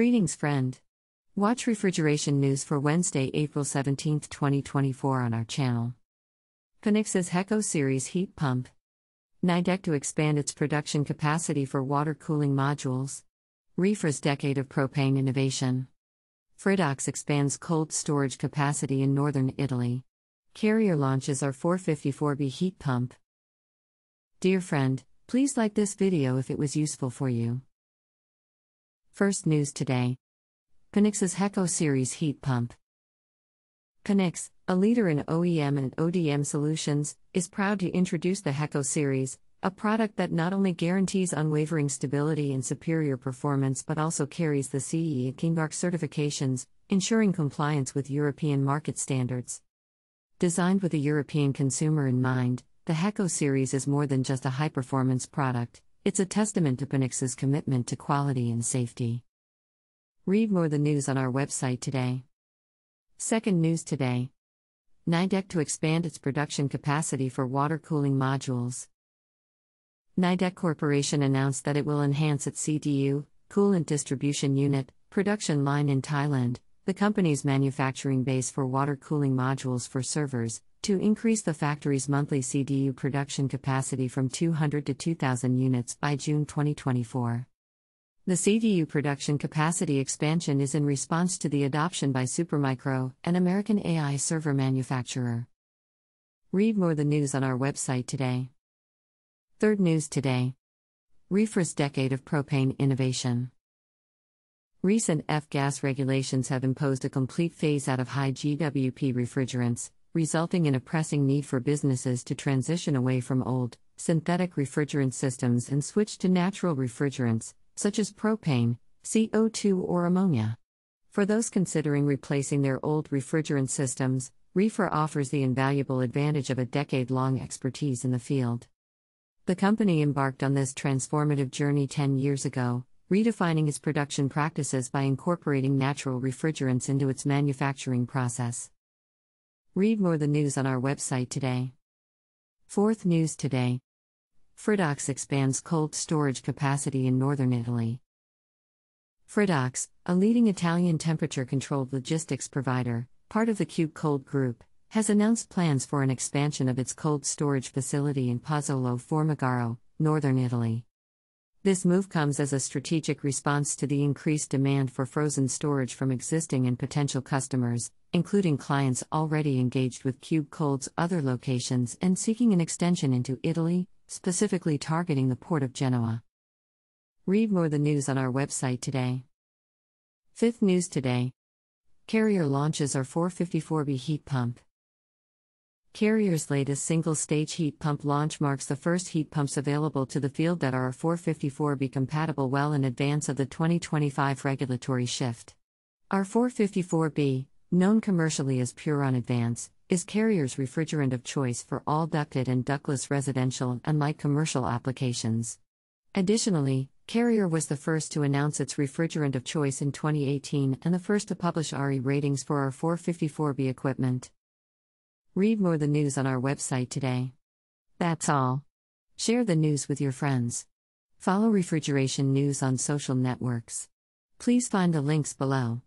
Greetings, friend. Watch refrigeration news for Wednesday, April 17, 2024 on our channel. PHNIX's Heco Series heat pump. Nidec to expand its production capacity for water cooling modules. Reefer's decade of propane innovation. Fridox expands cold storage capacity in northern Italy. Carrier launches R-454B heat pump. Dear friend, please like this video if it was useful for you. First news today. PHNIX's Heco Series heat pump. PHNIX, a leader in OEM and ODM solutions, is proud to introduce the Heco Series, a product that not only guarantees unwavering stability and superior performance but also carries the CE and KingArc certifications, ensuring compliance with European market standards. Designed with a European consumer in mind, the Heco Series is more than just a high-performance product. It's a testament to PHNIX's commitment to quality and safety. Read more the news on our website today. Second news today. Nidec to expand its production capacity for water cooling modules. Nidec Corporation announced that it will enhance its CDU, coolant distribution unit, production line in Thailand, the company's manufacturing base for water cooling modules for servers, to increase the factory's monthly CDU production capacity from 200 to 2,000 units by June 2024. The CDU production capacity expansion is in response to the adoption by Supermicro, an American AI server manufacturer. Read more the news on our website today. Third news today. Reefer's decade of propane innovation. Recent F-gas regulations have imposed a complete phase-out of high GWP refrigerants, resulting in a pressing need for businesses to transition away from old, synthetic refrigerant systems and switch to natural refrigerants, such as propane, CO2 or ammonia. For those considering replacing their old refrigerant systems, Reefer offers the invaluable advantage of a decade-long expertise in the field. The company embarked on this transformative journey 10 years ago, redefining its production practices by incorporating natural refrigerants into its manufacturing process. Read more the news on our website today. Fourth news today. Fridox expands cold storage capacity in northern Italy. Fridox, a leading Italian temperature-controlled logistics provider, part of the Cube Cold group, has announced plans for an expansion of its cold storage facility in Pozzolo Formigaro, northern Italy. This move comes as a strategic response to the increased demand for frozen storage from existing and potential customers, including clients already engaged with Cube Cold's other locations and seeking an extension into Italy, specifically targeting the port of Genoa. Read more the news on our website today. Fifth news today. Carrier launches R-454B heat pump. Carrier's latest single-stage heat pump launch marks the first heat pumps available to the field that are R-454B compatible well in advance of the 2025 regulatory shift. R-454B, known commercially as Puron Advance, is Carrier's refrigerant of choice for all ducted and ductless residential and light commercial applications. Additionally, Carrier was the first to announce its refrigerant of choice in 2018 and the first to publish RE ratings for R-454B equipment. Read more the news on our website today. That's all. Share the news with your friends. Follow Refrigeration News on social networks. Please find the links below.